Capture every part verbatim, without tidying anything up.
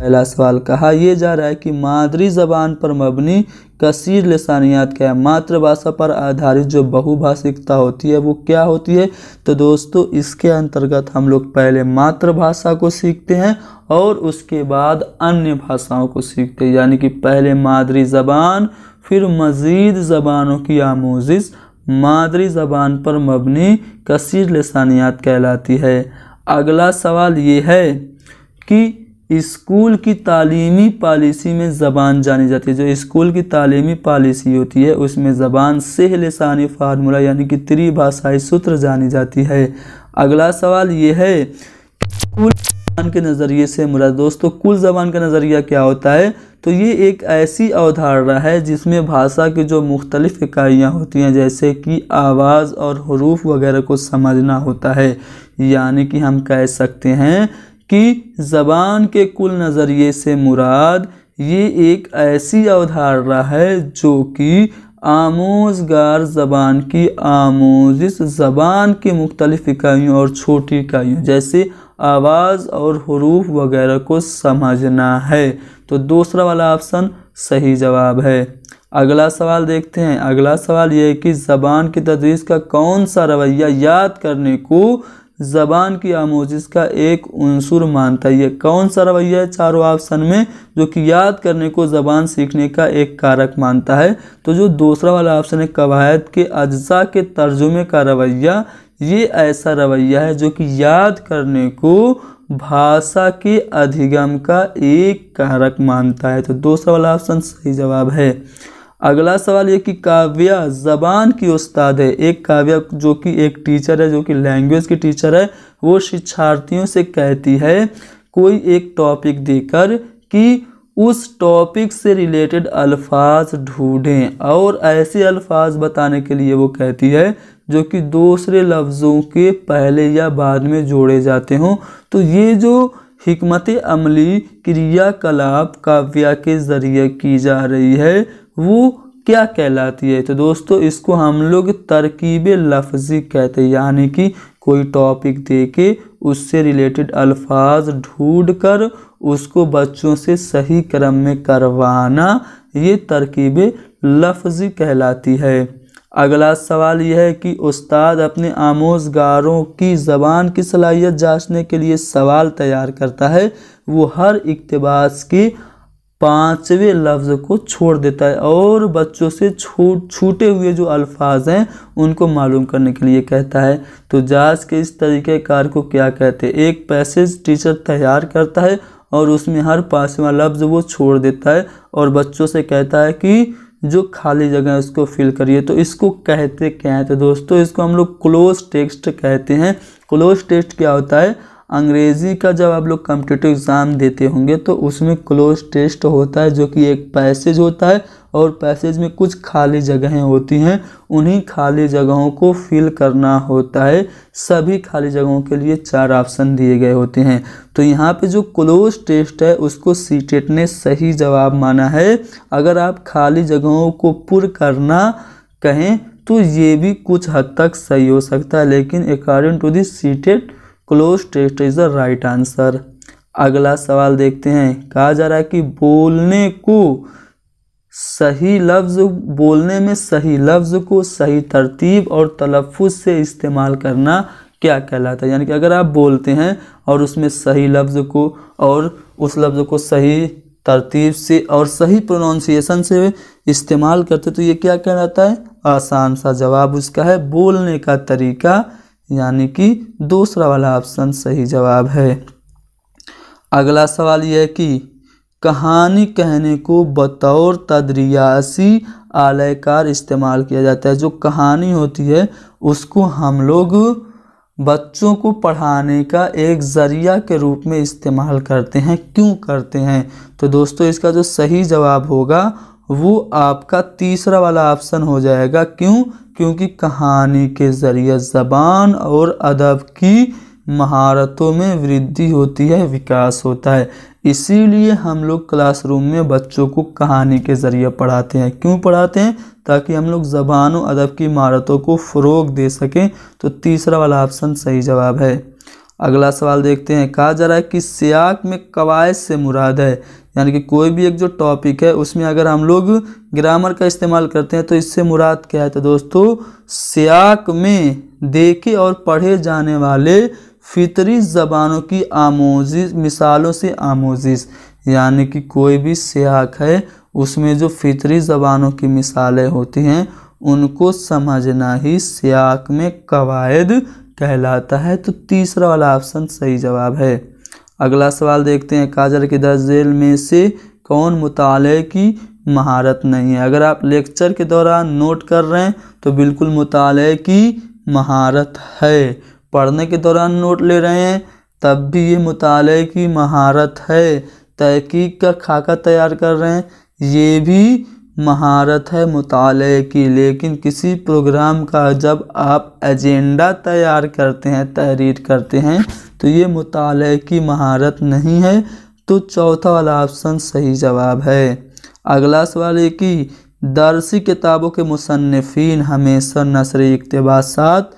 पहला सवाल कहा यह जा रहा है कि मादरी जबान पर मबनी कसीर लसानियात क्या है। मातृभाषा पर आधारित जो बहुभाषिकता होती है वो क्या होती है। तो दोस्तों इसके अंतर्गत हम लोग पहले मातृभाषा को सीखते हैं और उसके बाद अन्य भाषाओं को सीखते हैं, यानी कि पहले मादरी जबान फिर मज़ीद ज़बानों की आमोजिश मादरी ज़बान पर मबनी कसीर लसानियात कहलाती है। अगला सवाल ये है कि स्कूल की तालीमी पॉलिसी में ज़बान जानी जाती है। जो स्कूल की तालीमी पॉलिसी होती है उसमें ज़बान सेह लसानी फार्मूला यानी कि त्रिभाषाई सूत्र जानी जाती है। अगला सवाल ये है स्कूल ज़बान के नज़रिए से मुराद। दोस्तों कुल ज़बान का नज़रिया क्या होता है, तो ये एक ऐसी अवधारणा है जिसमें भाषा की जो मुख्तलिफ़ इकाइयाँ होती हैं जैसे कि आवाज़ और हरूफ वगैरह को समझना होता है। यानी कि हम कह सकते हैं कि ज़बान के कुल नज़रिए से मुराद ये एक ऐसी अवधारणा है जो कि आमोजगार ज़बान की आमोजिश ज़बान की मुख्तलिफ़ इकाइयों और छोटी इकाइयों जैसे आवाज़ और हरूफ वगैरह को समझना है। तो दूसरा वाला ऑप्शन सही जवाब है। अगला सवाल देखते हैं। अगला सवाल यह है कि ज़बान की तदरीस का कौन सा रवैया याद करने को ज़बान की आमोजिश का एक उंसुर मानता है। कौन सा रवैया है चारों ऑप्शन में जो कि याद करने को ज़बान सीखने का एक कारक मानता है। तो जो दूसरा वाला ऑप्शन है कवायद के अज्जा के तर्जुमे का रवैया, ये ऐसा रवैया है जो कि याद करने को भाषा के अधिगम का एक कारक मानता है। तो दूसरा वाला ऑप्शन सही जवाब है। अगला सवाल ये कि काव्या ज़बान की उस्ताद है। एक काव्या जो कि एक टीचर है जो कि लैंग्वेज की टीचर है वो शिक्षार्थियों से कहती है कोई एक टॉपिक देकर कि उस टॉपिक से रिलेटेड अल्फाज ढूंढें और ऐसे अल्फाज बताने के लिए वो कहती है जो कि दूसरे लफ्ज़ों के पहले या बाद में जोड़े जाते हों। तो ये जो हिकमत अमली क्रियाकलाप काव्या के ज़रिए की जा रही है वो क्या कहलाती है। तो दोस्तों इसको हम लोग तरकीब लफ्ज़ी कहते हैं, यानी कि कोई टॉपिक दे के उससे रिलेटेड अल्फाज ढूंढ कर उसको बच्चों से सही क्रम में करवाना ये तरकीब लफ्ज़ी कहलाती है। अगला सवाल यह है कि उस्ताद अपने आमोजगारों की ज़बान की सलाहियत जांचने के लिए सवाल तैयार करता है। वो हर इक्तिबास के पाँचवें लफ्ज़ को छोड़ देता है और बच्चों से छूट छूटे हुए जो अल्फाज हैं उनको मालूम करने के लिए कहता है। तो जांच के इस तरीक़ेकार को क्या कहते हैं। एक पैसेज टीचर तैयार करता है और उसमें हर पाँचवा लफ्ज़ वो छोड़ देता है और बच्चों से कहता है कि जो खाली जगह है उसको फिल करिए। तो इसको कहते क्या है। तो दोस्तों इसको हम लोग क्लोज टेक्स्ट कहते हैं। क्लोज टेक्स्ट क्या होता है। अंग्रेज़ी का जब आप लोग कॉम्पिटिटिव एग्ज़ाम देते होंगे तो उसमें क्लोज टेक्स्ट होता है जो कि एक पैसेज होता है और पैसेज में कुछ खाली जगहें होती हैं, उन्हीं खाली जगहों को फिल करना होता है। सभी खाली जगहों के लिए चार ऑप्शन दिए गए होते हैं। तो यहाँ पे जो क्लोज टेक्स्ट है उसको सीटेट ने सही जवाब माना है। अगर आप खाली जगहों को पुर करना कहें तो ये भी कुछ हद तक सही हो सकता है, लेकिन according to the CTET close text is the right answer. अगला सवाल देखते हैं। कहा जा रहा है कि बोलने को सही लफ्ज़ बोलने में सही लफ्ज़ को सही तरतीब और तलफ़ुज़ से इस्तेमाल करना क्या कहलाता है। यानी कि अगर आप बोलते हैं और उसमें सही लफ्ज़ को और उस लफ्ज़ को सही तरतीब से और सही प्रोनाउंसिएशन से इस्तेमाल करते तो ये क्या कहलाता है। आसान सा जवाब उसका है बोलने का तरीका, यानी कि दूसरा वाला ऑप्शन सही जवाब है। अगला सवाल यह है कि कहानी कहने को बतौर तदरियासी आलयकार इस्तेमाल किया जाता है। जो कहानी होती है उसको हम लोग बच्चों को पढ़ाने का एक ज़रिया के रूप में इस्तेमाल करते हैं। क्यों करते हैं। तो दोस्तों इसका जो सही जवाब होगा वो आपका तीसरा वाला ऑप्शन हो जाएगा। क्यों, क्योंकि कहानी के ज़रिए ज़बान और अदब की महारतों में वृद्धि होती है, विकास होता है। इसीलिए हम लोग क्लासरूम में बच्चों को कहानी के ज़रिए पढ़ाते हैं। क्यों पढ़ाते हैं, ताकि हम लोग ज़बान और अदब की महारतों को फ़रोग दे सकें। तो तीसरा वाला ऑप्शन सही जवाब है। अगला सवाल देखते हैं, कहा जा रहा है कि सियाक में कवायद से मुराद है, यानी कि कोई भी एक जो टॉपिक है उसमें अगर हम लोग ग्रामर का इस्तेमाल करते हैं तो इससे मुराद क्या है। तो दोस्तों सियाक में देखे और पढ़े जाने वाले फितरी ज़बानों की आमोजिश, मिसालों से आमोजिश, यानी कि कोई भी सियाक है उसमें जो फितरी ज़बानों की मिसालें होती हैं उनको समझना ही सियाक में कवायद कहलाता है। तो तीसरा वाला ऑप्शन सही जवाब है। अगला सवाल देखते हैं, काजर के दस जेल में से कौन मुताले की महारत नहीं है। अगर आप लेक्चर के दौरान नोट कर रहे हैं तो बिल्कुल मुताले की महारत है, पढ़ने के दौरान नोट ले रहे हैं तब भी ये मुताले की महारत है, तहकीक का खाका तैयार कर रहे हैं ये भी महारत है मुताले की। लेकिन किसी प्रोग्राम का जब आप एजेंडा तैयार करते हैं, तहरीर करते हैं, तो ये मुताले की महारत नहीं है। तो चौथा वाला ऑप्शन सही जवाब है। अगला सवाल है कि दरसी किताबों के मुसन्निफीन हमेशा नसरी इक्तिबासात,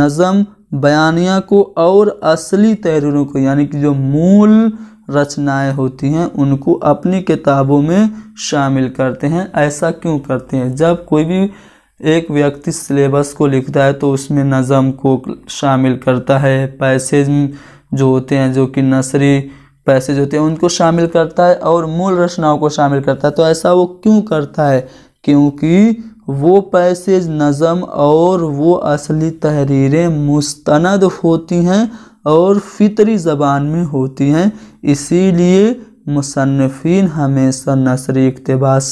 नज़म, बयानिया को और असली तहरीरों को, यानी कि जो मूल रचनाएं होती हैं उनको अपनी किताबों में शामिल करते हैं। ऐसा क्यों करते हैं? जब कोई भी एक व्यक्ति सिलेबस को लिखता है तो उसमें नज़म को शामिल करता है, पैसेज जो होते हैं जो कि नसरी पैसेज होते हैं उनको शामिल करता है और मूल रचनाओं को शामिल करता है। तो ऐसा वो क्यों करता है? क्योंकि वो पैसेज, नज़म और वो असली तहरीरें मुस्तनद होती हैं और फितरी ज़बान में होती हैं, इसीलिए मुसन्निफ़ीन हमेशा नसरी इक्तिबास,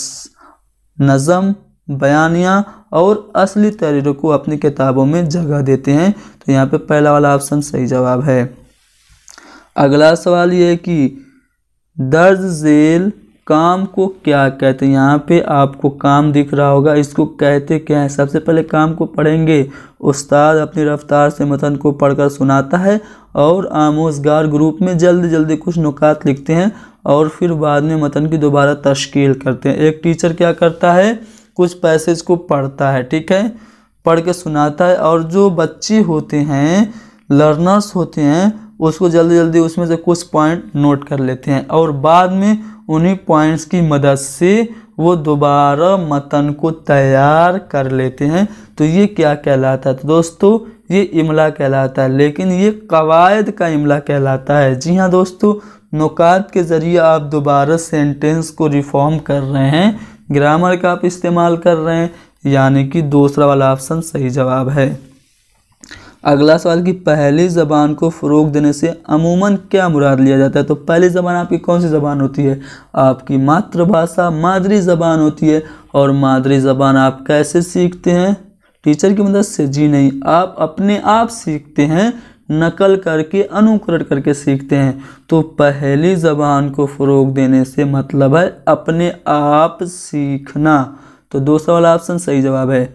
नज़म, बयानिया और असली तहरीरों को अपनी किताबों में जगह देते हैं। तो यहाँ पे पहला वाला ऑप्शन सही जवाब है। अगला सवाल ये है कि दर्ज झेल काम को क्या कहते हैं। यहाँ पे आपको काम दिख रहा होगा, इसको कहते क्या है? सबसे पहले काम को पढ़ेंगे। उस्ताद अपनी रफ्तार से मतन को पढ़कर सुनाता है और आमोजगार ग्रुप में जल्दी जल्दी कुछ नुकात लिखते हैं और फिर बाद में मतन की दोबारा तश्कील करते हैं। एक टीचर क्या करता है, कुछ पैसेज को पढ़ता है, ठीक है, पढ़ के सुनाता है और जो बच्चे होते हैं, लर्नर्स होते हैं, उसको जल्दी जल्दी उसमें से कुछ पॉइंट नोट कर लेते हैं और बाद में उन्हीं पॉइंट्स की मदद से वो दोबारा मतन को तैयार कर लेते हैं। तो ये क्या कहलाता है? तो दोस्तों ये इमला कहलाता है, लेकिन ये कवायद का इमला कहलाता है। जी हाँ दोस्तों, नुकात के ज़रिए आप दोबारा सेंटेंस को रिफॉर्म कर रहे हैं, ग्रामर का आप इस्तेमाल कर रहे हैं, यानी कि दूसरा वाला ऑप्शन सही जवाब है। अगला सवाल कि पहली ज़बान को फ़रोग देने से अमूमन क्या मुराद लिया जाता है। तो पहली ज़बान आपकी कौन सी ज़बान होती है? आपकी मातृभाषा, मादरी ज़बान होती है। और मादरी ज़बान आप कैसे सीखते हैं? टीचर की मदद से? जी नहीं, आप अपने आप सीखते हैं, नकल करके, अनुकरण करके सीखते हैं। तो पहली ज़बान को फ़रोग देने से मतलब है अपने आप सीखना। तो दूसरा वाला ऑप्शन सही जवाब है।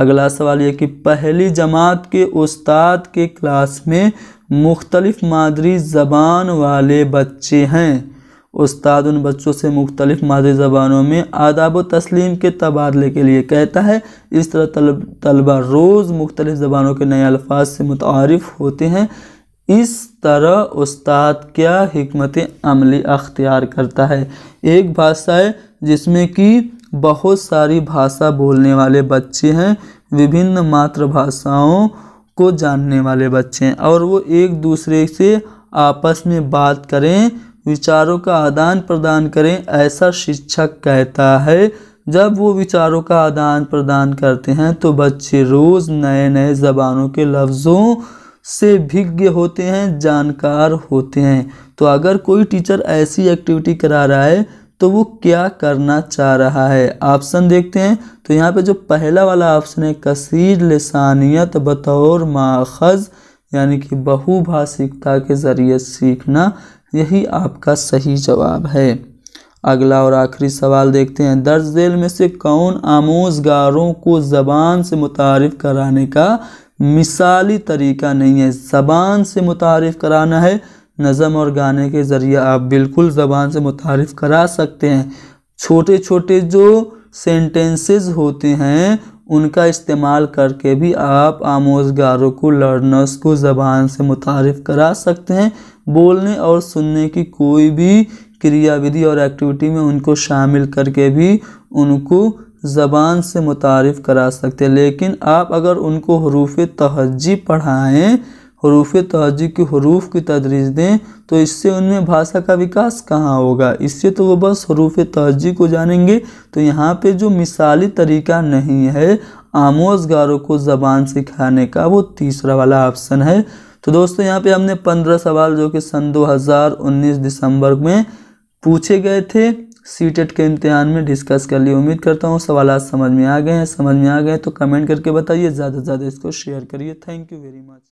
अगला सवाल यह कि पहली जमात के उस्ताद के क्लास में मुख्तलिफ मादरी ज़बान वाले बच्चे हैं। उस्ताद उन बच्चों से मुख्तलिफ मादरी ज़बानों में आदाब व तस्लीम के तबादले के लिए कहता है। इस तरह तलब तलबा रोज़ मुख्तलिफ ज़बानों के नए अल्फाज से मुतारिफ होते हैं। इस तरह उस्ताद क्या हिकमत अमली अख्तियार करता है। एक भाषा है जिसमें कि बहुत सारी भाषा बोलने वाले बच्चे हैं, विभिन्न मातृभाषाओं को जानने वाले बच्चे हैं, और वो एक दूसरे से आपस में बात करें, विचारों का आदान प्रदान करें, ऐसा शिक्षक कहता है। जब वो विचारों का आदान प्रदान करते हैं तो बच्चे रोज़ नए नए ज़बानों के लफ्ज़ों से भिज्ञ होते हैं, जानकार होते हैं। तो अगर कोई टीचर ऐसी एक्टिविटी करा रहा है तो वो क्या करना चाह रहा है, ऑप्शन देखते हैं। तो यहाँ पे जो पहला वाला ऑप्शन है कसीर लिसानियत बतौर माखज़, यानी कि बहुभाषिकता के ज़रिए सीखना, यही आपका सही जवाब है। अगला और आखिरी सवाल देखते हैं, दर्ज झेल में से कौन आमोजगारों को ज़बान से मुतारिफ कराने का मिसाली तरीका नहीं है। ज़बान से मुतारिफ कराना है, नज़म और गाने के ज़रिए आप बिल्कुल ज़बान से मुतारिफ़ करा सकते हैं। छोटे छोटे जो सेंटेंसेस होते हैं उनका इस्तेमाल करके भी आप आमोजगारों को, लर्नर्स को ज़बान से मुतारिफ़ करा सकते हैं। बोलने और सुनने की कोई भी क्रियाविधि और एक्टिविटी में उनको शामिल करके भी उनको ज़बान से मुतारिफ़ करा सकते हैं। लेकिन आप अगर उनको हरूफ तहज्जी पढ़ाएँ, हरूफ तहज्जी के हरूफ की तदरीज दें, तो इससे उनमें भाषा का विकास कहाँ होगा? इससे तो वो बस हरूफ तहज्जी को जानेंगे। तो यहाँ पे जो मिसाली तरीका नहीं है आमोजगारों को ज़बान सिखाने का, वो तीसरा वाला ऑप्शन है। तो दोस्तों यहाँ पे हमने पंद्रह सवाल जो कि सन दो हज़ार उन्नीस दिसंबर में पूछे गए थे सीटेट के इम्तिहान में डिस्कस कर लिए। उम्मीद करता हूँ सवाल समझ में आ गए हैं। समझ में आ गए तो कमेंट करके बताइए, ज़्यादा से ज़्यादा इसको शेयर करिए। Thank you very much.